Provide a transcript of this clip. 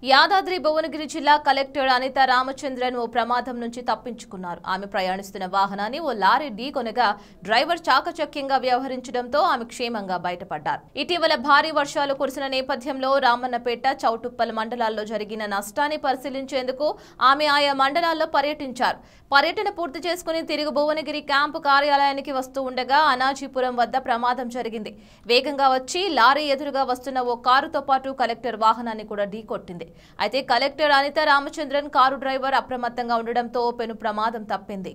Yadadri Bhuvanagiri Jilla Collector Anita Ramachandran O Pramadham Nunchi Tappinchukunnaru. Ame Prayanistunna Vahananni O Lorry ఢీకొనగా driver chakachakyanga vyavaharinchadamto Ame Kshemanga Bayatapaddaru. Iటీవల భారీ వర్షాలు కురిసిన నేపథ్యంలో రామన్నపేట చౌటుప్పల్ మండలాల్లో జరిగిన నష్టాన్ని పరిశీలించేందుకు ఆమె ఆయా మండలాల్లో పర్యటించారు. పర్యటన పూర్తి చేసుకుని తిరిగి భువనగిరి క్యాంపు కార్యాలయానికి వస్తూ ఉండగా అనాజీపురం వద్ద ప్రమాదం జరిగింది. వేగంగా వచ్చి లారీ ఎదురుగా వస్తున్న ఓ కారుతో పాటు కలెక్టర్ వాహనాన్ని కూడా ఢీకొట్టింది. అయితే collector Anitha Ramachandran car driver అప్రమత్తంగా ఉండడంతో పెను ప్రమాదం తప్పింది.